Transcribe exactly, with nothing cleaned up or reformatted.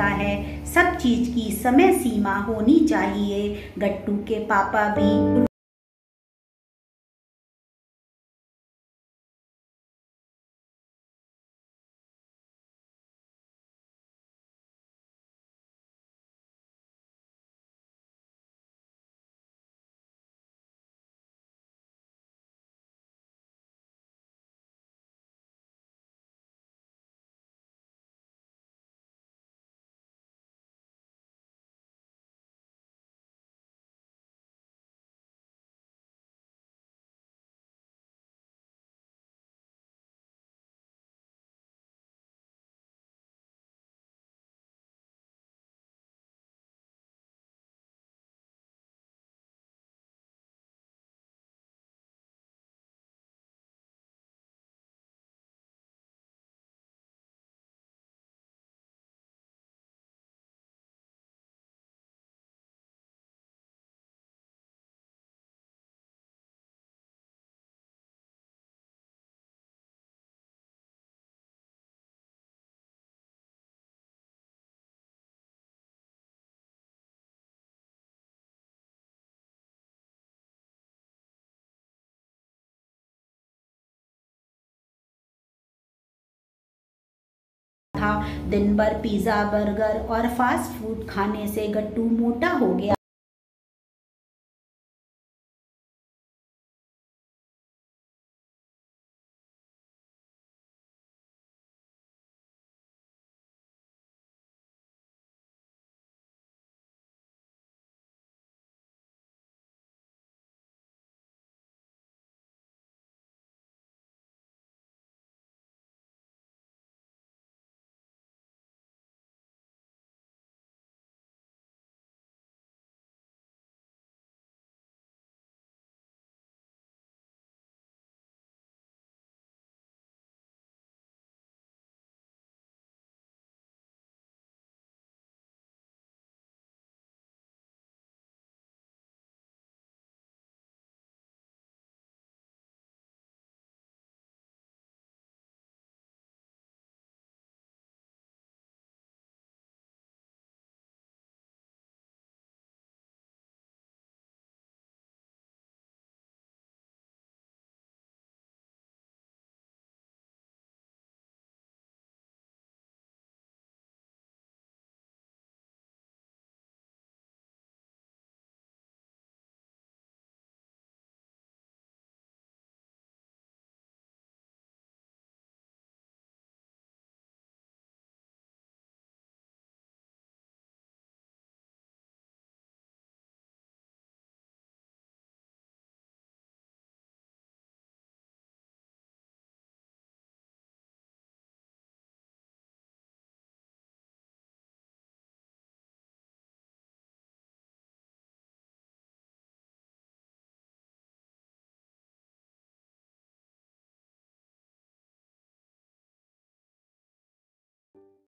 है, सब चीज की समय सीमा होनी चाहिए। गट्टू के पापा भी दिन भर पिज़्ज़ा, बर्गर और फास्ट फूड खाने से गट्टू मोटा हो गया।